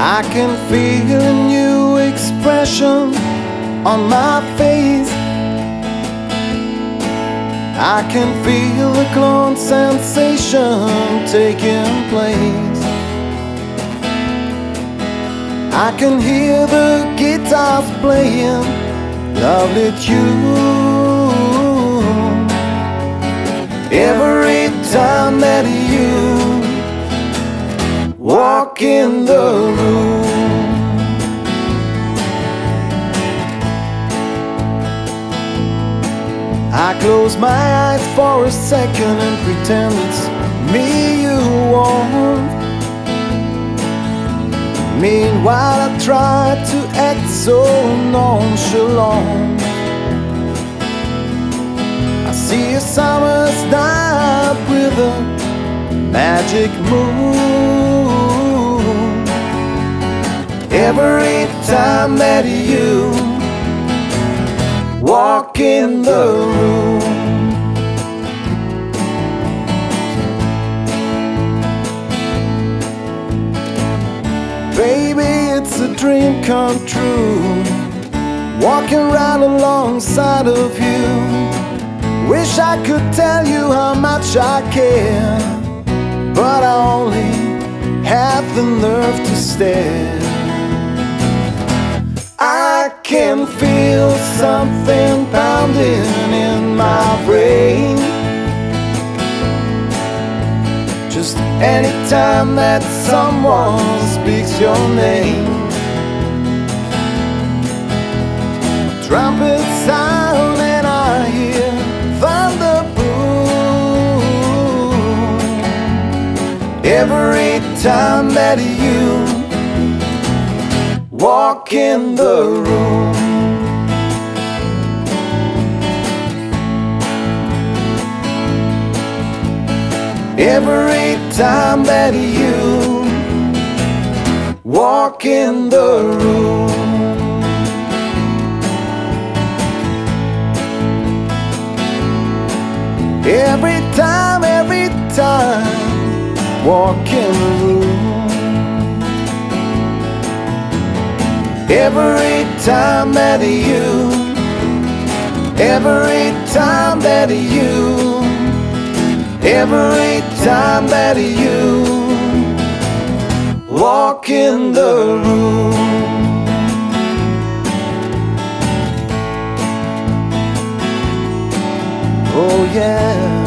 I can feel a new expression on my face. I can feel the clone sensation taking place. I can hear the guitars playing lovely tune every time that you walk in the room. I close my eyes for a second and pretend it's me you want. Meanwhile I try to act so nonchalant. I see a summer's night with a magic moon every time that you walk in the room. Baby, it's a dream come true, walking right alongside of you. Wish I could tell you how much I care, but I only have the nerve to stare. I can feel something pounding in my brain just any time that someone speaks your name. Trumpet sound and I hear thunder boom every time that you walk in the room. Every time that you walk in the room. Every time, walk in the room. Every time that you walk in the room. Oh yeah.